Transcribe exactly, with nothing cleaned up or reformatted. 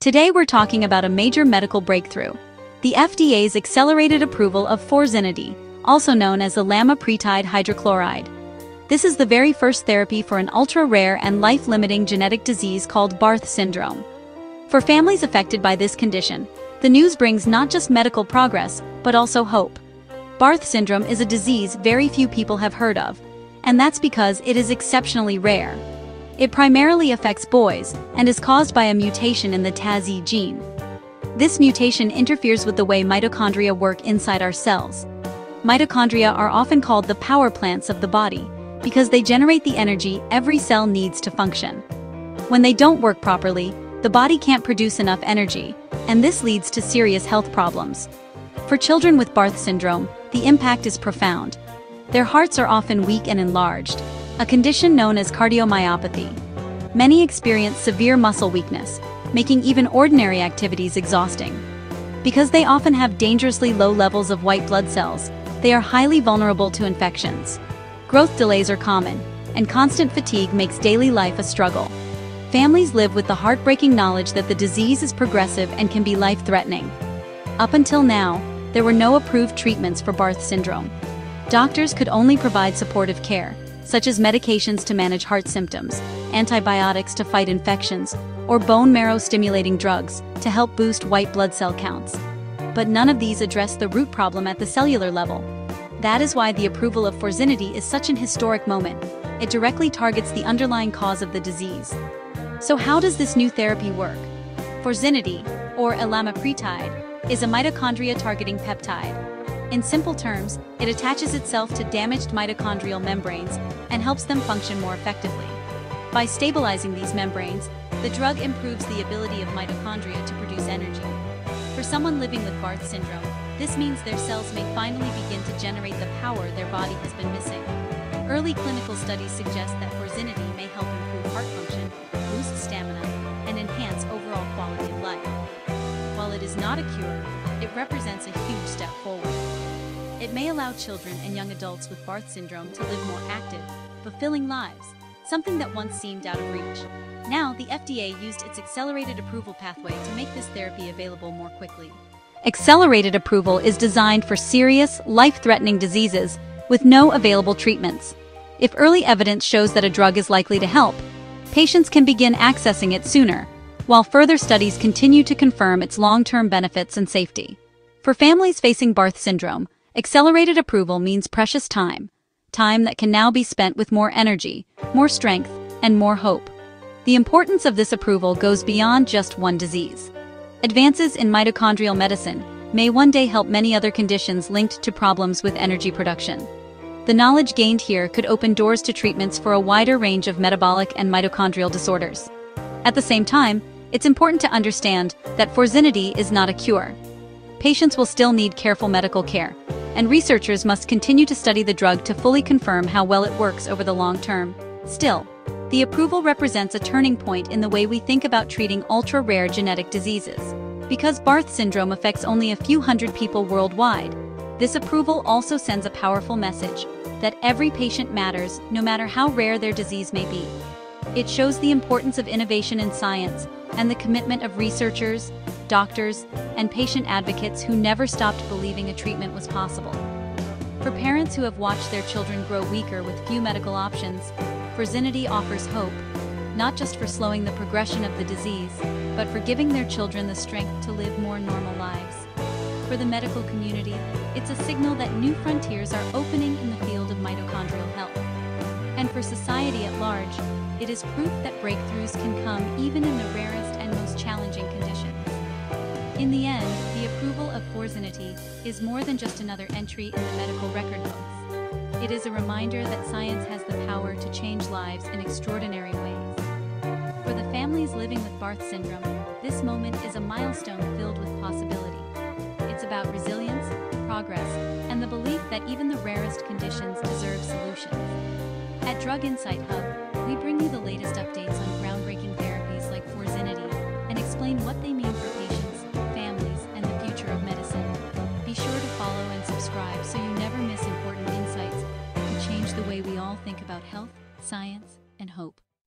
Today we're talking about a major medical breakthrough, the F D A's accelerated approval of Forzinity, also known as elamipretide hydrochloride. This is the very first therapy for an ultra-rare and life-limiting genetic disease called Barth syndrome. For families affected by this condition, the news brings not just medical progress, but also hope. Barth syndrome is a disease very few people have heard of, and that's because it is exceptionally rare. It primarily affects boys and is caused by a mutation in the T A Z gene. This mutation interferes with the way mitochondria work inside our cells. Mitochondria are often called the power plants of the body because they generate the energy every cell needs to function. When they don't work properly, the body can't produce enough energy, and this leads to serious health problems. For children with Barth syndrome, the impact is profound. Their hearts are often weak and enlarged, a condition known as cardiomyopathy. Many experience severe muscle weakness, making even ordinary activities exhausting. Because they often have dangerously low levels of white blood cells, they are highly vulnerable to infections. Growth delays are common, and constant fatigue makes daily life a struggle. Families live with the heartbreaking knowledge that the disease is progressive and can be life-threatening. Up until now, there were no approved treatments for Barth syndrome. Doctors could only provide supportive care, such as medications to manage heart symptoms, antibiotics to fight infections, or bone marrow-stimulating drugs to help boost white blood cell counts. But none of these address the root problem at the cellular level. That is why the approval of Forzinity is such an historic moment. It directly targets the underlying cause of the disease. So how does this new therapy work? Forzinity, or elamipretide, is a mitochondria-targeting peptide. In simple terms, it attaches itself to damaged mitochondrial membranes and helps them function more effectively. By stabilizing these membranes, the drug improves the ability of mitochondria to produce energy. For someone living with Barth syndrome, this means their cells may finally begin to generate the power their body has been missing. Early clinical studies suggest that Forzinity may help improve heart function, boost stamina, and enhance overall quality of life. While it is not a cure, it represents a huge step forward. It may allow children and young adults with Barth syndrome to live more active, fulfilling lives, something that once seemed out of reach. Now, the F D A used its accelerated approval pathway to make this therapy available more quickly. Accelerated approval is designed for serious, life-threatening diseases with no available treatments. If early evidence shows that a drug is likely to help, patients can begin accessing it sooner, while further studies continue to confirm its long-term benefits and safety. For families facing Barth syndrome, accelerated approval means precious time, time that can now be spent with more energy, more strength, and more hope. The importance of this approval goes beyond just one disease. Advances in mitochondrial medicine may one day help many other conditions linked to problems with energy production. The knowledge gained here could open doors to treatments for a wider range of metabolic and mitochondrial disorders. At the same time, it's important to understand that Forzinity is not a cure. Patients will still need careful medical care, and researchers must continue to study the drug to fully confirm how well it works over the long term. Still, the approval represents a turning point in the way we think about treating ultra-rare genetic diseases. Because Barth syndrome affects only a few hundred people worldwide, this approval also sends a powerful message that every patient matters, no matter how rare their disease may be. It shows the importance of innovation in science and the commitment of researchers, doctors, and patient advocates who never stopped believing a treatment was possible. For parents who have watched their children grow weaker with few medical options, Forzinity offers hope, not just for slowing the progression of the disease, but for giving their children the strength to live more normal lives. For the medical community, it's a signal that new frontiers are opening in the field of mitochondrial health. And for society at large, it is proof that breakthroughs can come even in the rarest and most challenging conditions. In the end, the approval of Forzinity is more than just another entry in the medical record books. It is a reminder that science has the power to change lives in extraordinary ways. For the families living with Barth syndrome, this moment is a milestone filled with possibility. It's about resilience, progress, and the belief that even the rarest conditions deserve solutions. At Drug Insight Hub, we bring you the latest updates on